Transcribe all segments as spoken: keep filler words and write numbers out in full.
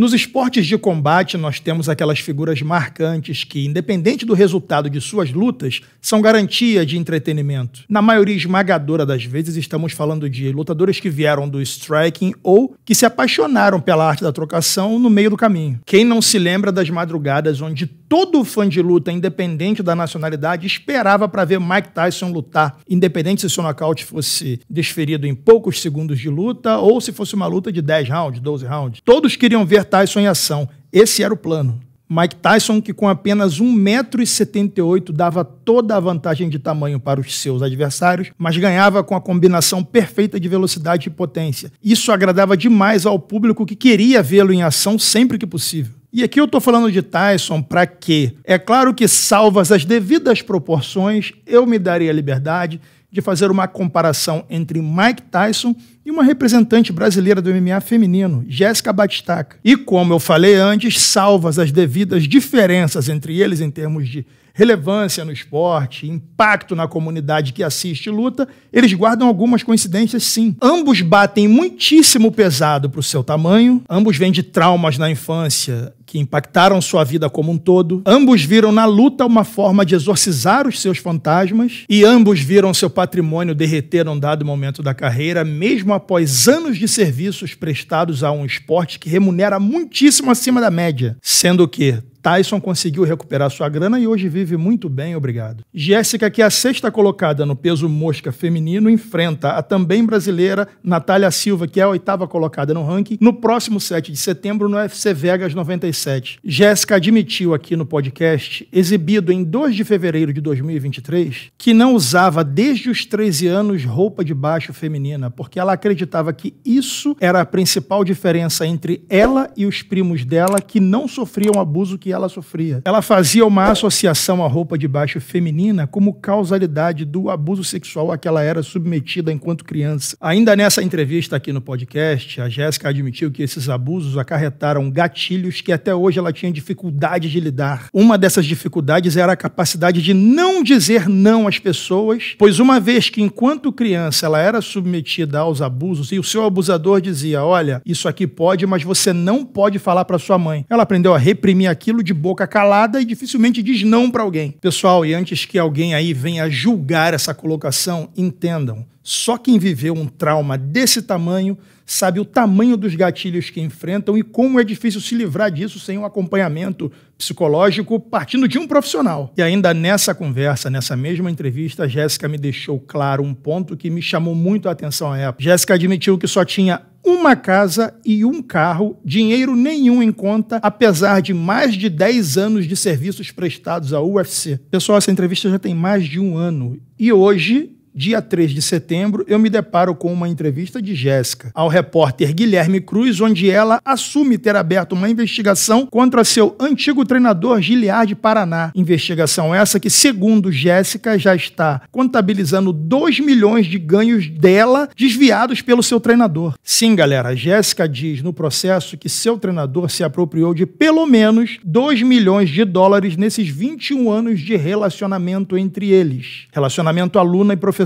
Nos esportes de combate, nós temos aquelas figuras marcantes que, independente do resultado de suas lutas, são garantia de entretenimento. Na maioria esmagadora das vezes, estamos falando de lutadores que vieram do striking ou que se apaixonaram pela arte da trocação no meio do caminho. Quem não se lembra das madrugadas onde todo fã de luta, independente da nacionalidade, esperava para ver Mike Tyson lutar, independente se seu nocaute fosse desferido em poucos segundos de luta ou se fosse uma luta de dez rounds, doze rounds. Todos queriam ver Tyson em ação. Esse era o plano. Mike Tyson, que com apenas um metro e setenta e oito dava toda a vantagem de tamanho para os seus adversários, mas ganhava com a combinação perfeita de velocidade e potência. Isso agradava demais ao público que queria vê-lo em ação sempre que possível. E aqui eu tô falando de Tyson para quê? É claro que, salvas as devidas proporções, eu me daria a liberdade de fazer uma comparação entre Mike Tyson e uma representante brasileira do M M A feminino, Jéssica Bate-Estaca. E como eu falei antes, salvas as devidas diferenças entre eles em termos de relevância no esporte, impacto na comunidade que assiste e luta, eles guardam algumas coincidências sim. Ambos batem muitíssimo pesado para o seu tamanho, ambos vêm de traumas na infância que impactaram sua vida como um todo, ambos viram na luta uma forma de exorcizar os seus fantasmas e ambos viram seu patrimônio derreter num dado momento da carreira, mesmo após anos de serviços prestados a um esporte que remunera muitíssimo acima da média, sendo que Tyson conseguiu recuperar sua grana e hoje vive muito bem, obrigado. Jéssica, que é a sexta colocada no peso mosca feminino, enfrenta a também brasileira Natália Silva, que é a oitava colocada no ranking, no próximo sete de setembro no U F C Vegas noventa e sete. Jéssica admitiu aqui no podcast, exibido em dois de fevereiro de dois mil e vinte e três, que não usava desde os treze anos roupa de baixo feminina, porque ela acreditava que isso era a principal diferença entre ela e os primos dela que não sofriam abuso que ela sofria. Ela fazia uma associação à roupa de baixo feminina como causalidade do abuso sexual a que ela era submetida enquanto criança. Ainda nessa entrevista aqui no podcast, a Jéssica admitiu que esses abusos acarretaram gatilhos que até hoje ela tinha dificuldade de lidar. Uma dessas dificuldades era a capacidade de não dizer não às pessoas, pois uma vez que enquanto criança ela era submetida aos abusos e o seu abusador dizia, olha, isso aqui pode, mas você não pode falar para sua mãe. Ela aprendeu a reprimir aquilo de boca calada e dificilmente diz não para alguém. Pessoal, e antes que alguém aí venha julgar essa colocação, entendam, só quem viveu um trauma desse tamanho sabe o tamanho dos gatilhos que enfrentam e como é difícil se livrar disso sem um acompanhamento psicológico partindo de um profissional. E ainda nessa conversa, nessa mesma entrevista, a Jéssica me deixou claro um ponto que me chamou muito a atenção à época. Jéssica admitiu que só tinha uma casa e um carro, dinheiro nenhum em conta, apesar de mais de dez anos de serviços prestados à U F C. Pessoal, essa entrevista já tem mais de um ano. E hoje, dia três de setembro, eu me deparo com uma entrevista de Jéssica ao repórter Guilherme Cruz, onde ela assume ter aberto uma investigação contra seu antigo treinador Giliard de Paraná. Investigação essa que, segundo Jéssica, já está contabilizando dois milhões de ganhos dela desviados pelo seu treinador. Sim, galera, Jéssica diz no processo que seu treinador se apropriou de pelo menos dois milhões de dólares nesses vinte e um anos de relacionamento entre eles. Relacionamento aluna e professor.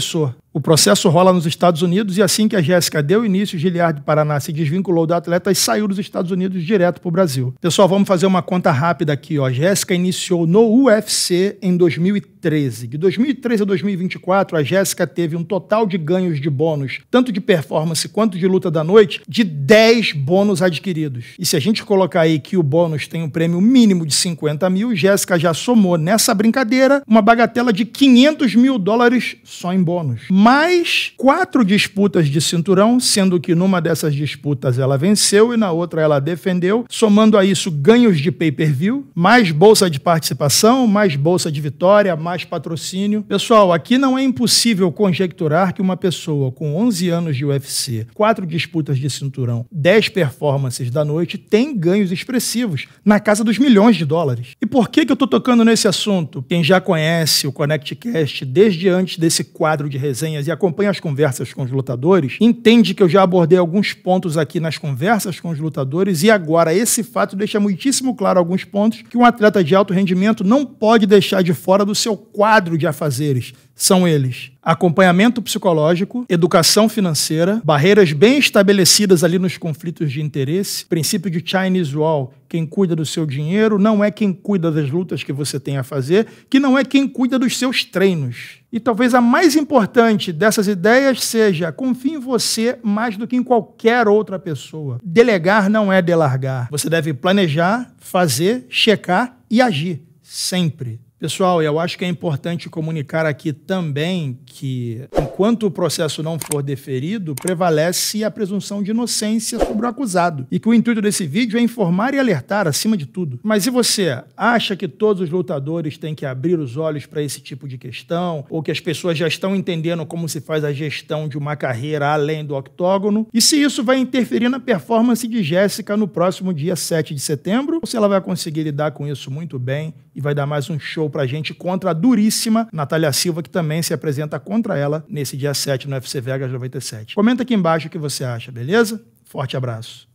O processo rola nos Estados Unidos e assim que a Jéssica deu início, Giliard de Paraná se desvinculou da atleta e saiu dos Estados Unidos direto para o Brasil. Pessoal, vamos fazer uma conta rápida aqui, ó. Jéssica iniciou no U F C em dois mil e treze. De dois mil e treze a dois mil e vinte e quatro, a Jéssica teve um total de ganhos de bônus, tanto de performance quanto de luta da noite, de dez bônus adquiridos. E se a gente colocar aí que o bônus tem um prêmio mínimo de cinquenta mil, Jéssica já somou nessa brincadeira uma bagatela de quinhentos mil dólares só em bônus. Mais quatro disputas de cinturão, sendo que numa dessas disputas ela venceu e na outra ela defendeu, somando a isso ganhos de pay-per-view, mais bolsa de participação, mais bolsa de vitória, mais patrocínio. Pessoal, aqui não é impossível conjecturar que uma pessoa com onze anos de U F C, quatro disputas de cinturão, dez performances da noite, tem ganhos expressivos, na casa dos milhões de dólares. E por que que eu tô tocando nesse assunto? Quem já conhece o ConnectCast desde antes desse quadro de resenha e acompanha as conversas com os lutadores, entende que eu já abordei alguns pontos aqui nas conversas com os lutadores e agora esse fato deixa muitíssimo claro alguns pontos que um atleta de alto rendimento não pode deixar de fora do seu quadro de afazeres. São eles: acompanhamento psicológico, educação financeira, barreiras bem estabelecidas ali nos conflitos de interesse, princípio de Chinese Wall, quem cuida do seu dinheiro não é quem cuida das lutas que você tem a fazer, que não é quem cuida dos seus treinos. E talvez a mais importante dessas ideias seja: confie em você mais do que em qualquer outra pessoa. Delegar não é delargar. Você deve planejar, fazer, checar e agir, sempre. Pessoal, eu acho que é importante comunicar aqui também que, enquanto o processo não for deferido, prevalece a presunção de inocência sobre o acusado e que o intuito desse vídeo é informar e alertar acima de tudo. Mas e você? Acha que todos os lutadores têm que abrir os olhos para esse tipo de questão ou que as pessoas já estão entendendo como se faz a gestão de uma carreira além do octógono? E se isso vai interferir na performance de Jéssica no próximo dia sete de setembro? Ou se ela vai conseguir lidar com isso muito bem e vai dar mais um show pra gente contra a duríssima Natália Silva, que também se apresenta contra ela nesse dia sete no U F C Vegas noventa e sete. Comenta aqui embaixo o que você acha, beleza? Forte abraço.